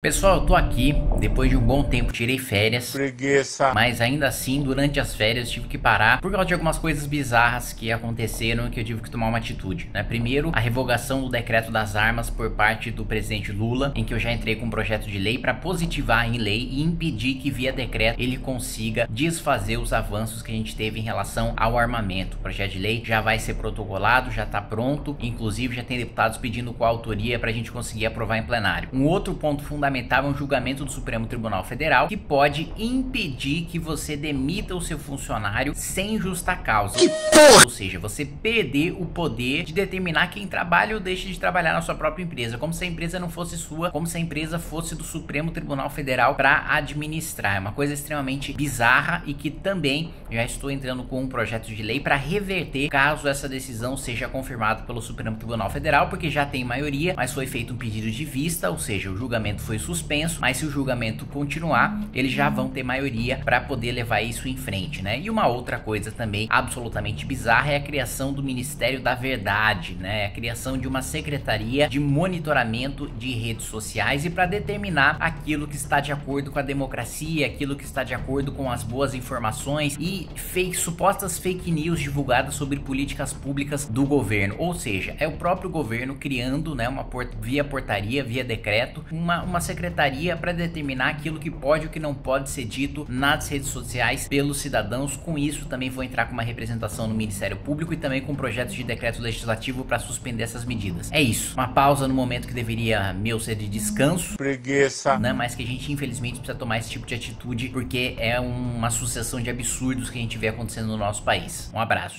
Pessoal, eu tô aqui, depois de um bom tempo tirei férias, preguiça, mas ainda assim durante as férias tive que parar por causa de algumas coisas bizarras que aconteceram e que eu tive que tomar uma atitude, né? Primeiro, a revogação do decreto das armas por parte do presidente Lula, em que eu já entrei com um projeto de lei para positivar em lei e impedir que via decreto ele consiga desfazer os avanços que a gente teve em relação ao armamento. O projeto de lei já vai ser protocolado, já tá pronto, inclusive já tem deputados pedindo coautoria pra gente conseguir aprovar em plenário. Um outro ponto fundamental um julgamento do Supremo Tribunal Federal que pode impedir que você demita o seu funcionário sem justa causa. Que porra! Ou seja, você perder o poder de determinar quem trabalha ou deixa de trabalhar na sua própria empresa, como se a empresa não fosse sua, como se a empresa fosse do Supremo Tribunal Federal para administrar. É uma coisa extremamente bizarra e que também já estou entrando com um projeto de lei para reverter caso essa decisão seja confirmada pelo Supremo Tribunal Federal, porque já tem maioria, mas foi feito um pedido de vista, ou seja, o julgamento foi suspenso, mas se o julgamento continuar, eles já vão ter maioria para poder levar isso em frente, né? E uma outra coisa também absolutamente bizarra é a criação do Ministério da Verdade, né? A criação de uma secretaria de monitoramento de redes sociais e para determinar aquilo que está de acordo com a democracia, aquilo que está de acordo com as boas informações e supostas fake news divulgadas sobre políticas públicas do governo. Ou seja, é o próprio governo criando, né, uma via portaria, via decreto, uma secretaria para determinar aquilo que pode e o que não pode ser dito nas redes sociais pelos cidadãos. Com isso também vou entrar com uma representação no Ministério Público e também com projetos de decreto legislativo para suspender essas medidas. É isso, uma pausa no momento que deveria meu ser de descanso, preguiça, né? Mas que a gente infelizmente precisa tomar esse tipo de atitude porque é uma sucessão de absurdos que a gente vê acontecendo no nosso país. Um abraço.